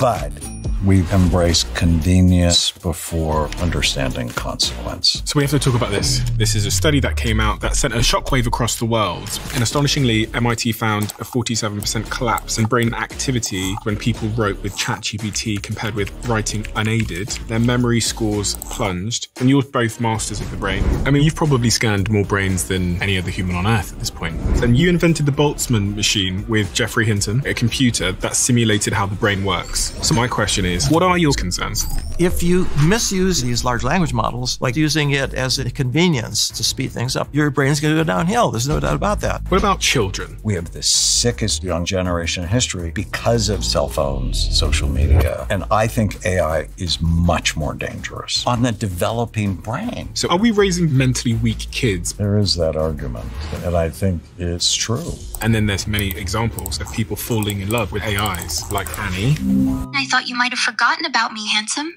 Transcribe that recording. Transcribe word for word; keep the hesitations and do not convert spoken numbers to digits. But we've embraced convenience before understanding consequence. So we have to talk about this. This is a study that came out that sent a shockwave across the world. And astonishingly, M I T found a forty-seven percent collapse in brain activity when people wrote with ChatGPT compared with writing unaided. Their memory scores plunged. And you're both masters of the brain. I mean, you've probably scanned more brains than any other human on Earth at this point. And you invented the Boltzmann machine with Geoffrey Hinton, a computer that simulated how the brain works. So my question is, what are your concerns? If you misuse these large language models, like using it as a convenience to speed things up, your brain's going to go downhill. There's no doubt about that. What about children? We have the sickest young generation in history because of cell phones, social media. And I think A I is much more dangerous on the developing brain. So are we raising mentally weak kids? There is that argument, and I think it's true. And then there's many examples of people falling in love with A Is, like Annie. I thought you might have forgotten about me, handsome.